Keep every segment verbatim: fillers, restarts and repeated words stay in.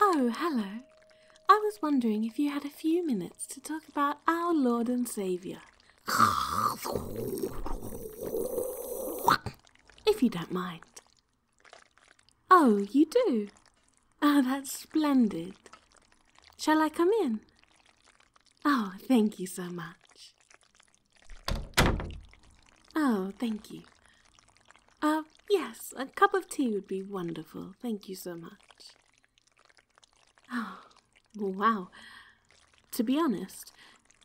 Oh, hello. I was wondering if you had a few minutes to talk about our Lord and Saviour. If you don't mind. Oh, you do? Oh, that's splendid. Shall I come in? Oh, thank you so much. Oh, thank you. Uh, yes, a cup of tea would be wonderful. Thank you so much. Oh, wow. To be honest,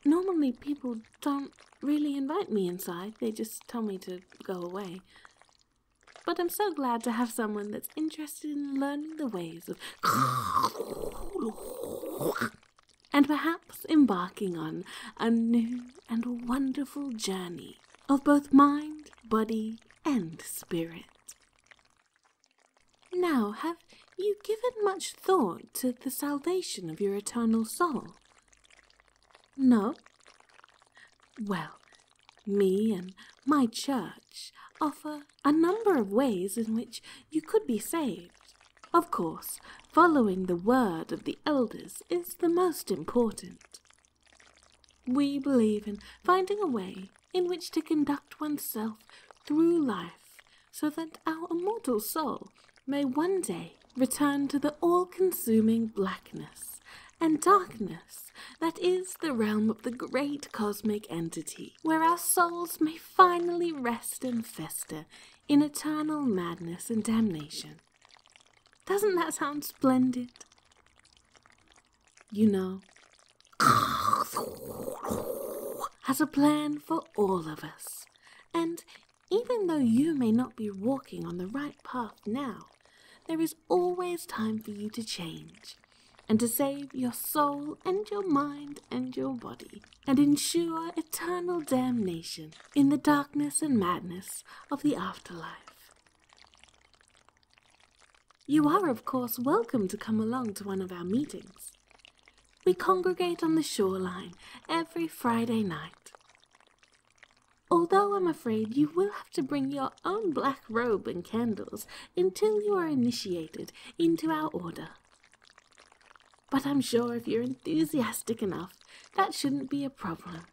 normally people don't really invite me inside. They just tell me to go away. But I'm so glad to have someone that's interested in learning the ways of and perhaps embarking on a new and wonderful journey of both mind, body, and spirit. Now, have you given much thought to the salvation of your eternal soul? No? Well, me and my church offer a number of ways in which you could be saved. Of course, following the word of the elders is the most important. We believe in finding a way in which to conduct oneself through life so that our immortal soul may one day return to the all-consuming blackness and darkness that is the realm of the great cosmic entity, where our souls may finally rest and fester in eternal madness and damnation. Doesn't that sound splendid? You know, has a plan for all of us, and even though you may not be walking on the right path now, there is always time for you to change, and to save your soul and your mind and your body, and ensure eternal damnation in the darkness and madness of the afterlife. You are, of course, welcome to come along to one of our meetings. We congregate on the shoreline every Friday night. Although I'm afraid you will have to bring your own black robe and candles until you are initiated into our order. But I'm sure if you're enthusiastic enough, that shouldn't be a problem.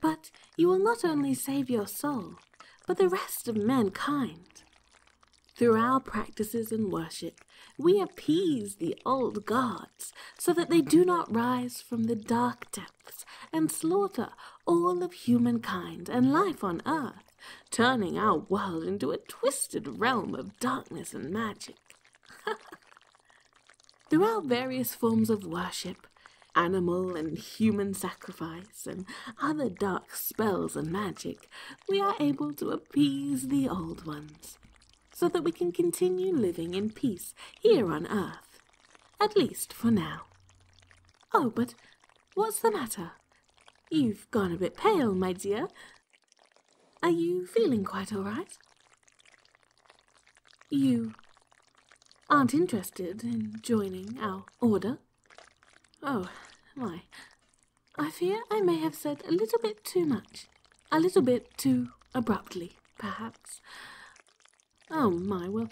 But you will not only save your soul, but the rest of mankind. Through our practices and worship, we appease the old gods so that they do not rise from the dark depths and slaughter all of humankind and life on earth, turning our world into a twisted realm of darkness and magic. Through our various forms of worship, animal and human sacrifice, and other dark spells and magic, we are able to appease the old ones, so that we can continue living in peace here on Earth, at least for now. Oh, but what's the matter? You've gone a bit pale, my dear. Are you feeling quite all right? You aren't interested in joining our order? Oh, my. I fear I may have said a little bit too much. A little bit too abruptly, perhaps. Oh my, well,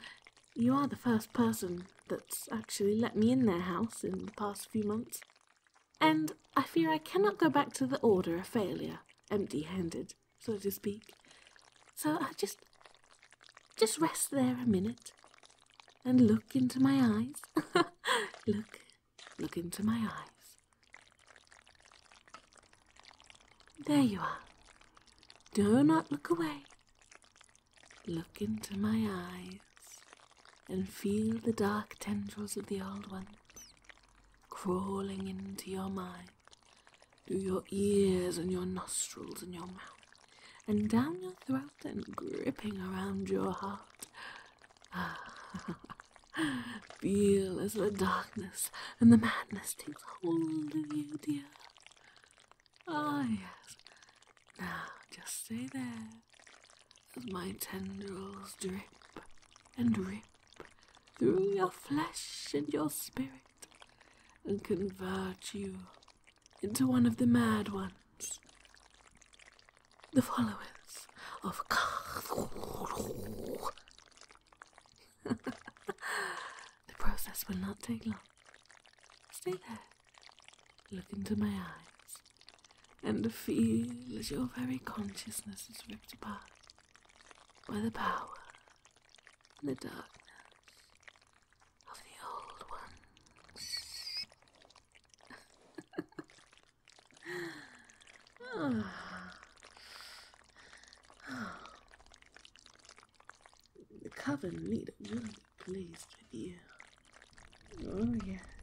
you are the first person that's actually let me in their house in the past few months, and I fear I cannot go back to the order of failure, empty-handed, so to speak. So I just, just rest there a minute, and look into my eyes. Look, look into my eyes. There you are. Do not look away. Look into my eyes and feel the dark tendrils of the old ones crawling into your mind, through your ears and your nostrils and your mouth, and down your throat and gripping around your heart. Feel as the darkness and the madness takes hold of you, dear. Ah, yes. Now, just stay there. As my tendrils drip and rip through your flesh and your spirit and convert you into one of the mad ones, the followers of Cthulhu. The process This will not take long. Stay there. Look into my eyes, and feel as your very consciousness is ripped apart by the power and the darkness of the Old Ones. The Coven leader will be pleased with you. Oh, yes.